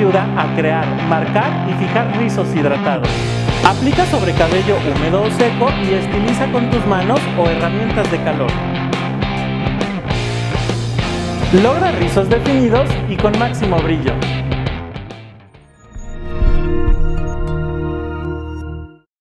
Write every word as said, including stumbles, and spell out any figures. ayuda a crear, marcar y fijar rizos hidratados. Aplica sobre cabello húmedo o seco y estiliza con tus manos o herramientas de calor. Logra rizos definidos y con máximo brillo.